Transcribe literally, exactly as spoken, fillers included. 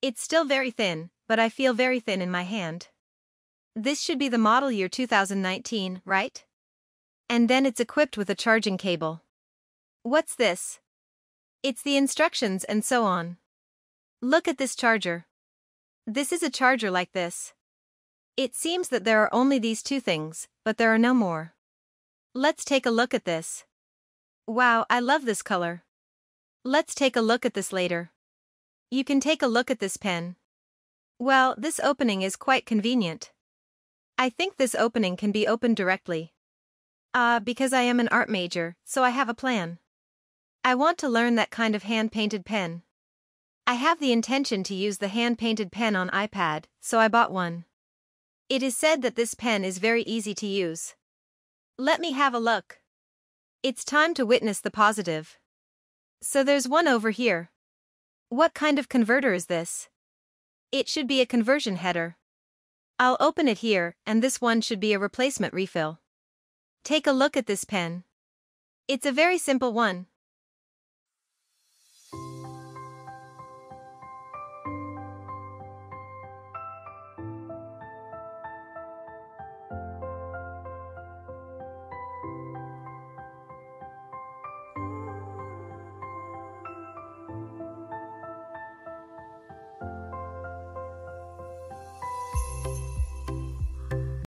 It's still very thin, but I feel very thin in my hand. This should be the model year two thousand nineteen, right? And then it's equipped with a charging cable. What's this? It's the instructions and so on. Look at this charger. This is a charger like this. It seems that there are only these two things, but there are no more. Let's take a look at this. Wow, I love this color. Let's take a look at this later. You can take a look at this pen. Well, this opening is quite convenient. I think this opening can be opened directly. Ah, uh, because I am an art major, so I have a plan. I want to learn that kind of hand-painted pen. I have the intention to use the hand-painted pen on iPad, so I bought one. It is said that this pen is very easy to use. Let me have a look. It's time to witness the positive. So there's one over here. What kind of converter is this? It should be a conversion header. I'll open it here, and this one should be a replacement refill. Take a look at this pen. It's a very simple one.